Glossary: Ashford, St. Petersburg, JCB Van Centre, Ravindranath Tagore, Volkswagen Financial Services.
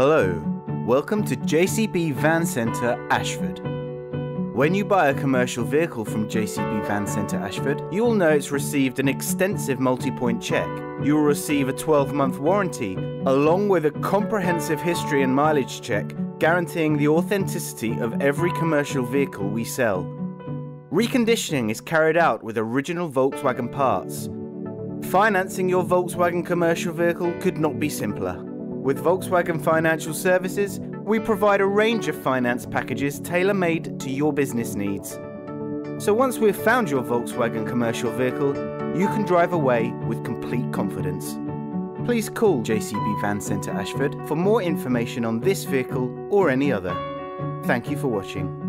Hello, welcome to JCB Van Centre, Ashford. When you buy a commercial vehicle from JCB Van Centre, Ashford, you will know it's received an extensive multi-point check. You will receive a 12-month warranty, along with a comprehensive history and mileage check, guaranteeing the authenticity of every commercial vehicle we sell. Reconditioning is carried out with original Volkswagen parts. Financing your Volkswagen commercial vehicle could not be simpler. With Volkswagen Financial Services, we provide a range of finance packages tailor-made to your business needs. So once we've found your Volkswagen commercial vehicle, you can drive away with complete confidence. Please call JCB Van Centre Ashford for more information on this vehicle or any other. Thank you for watching.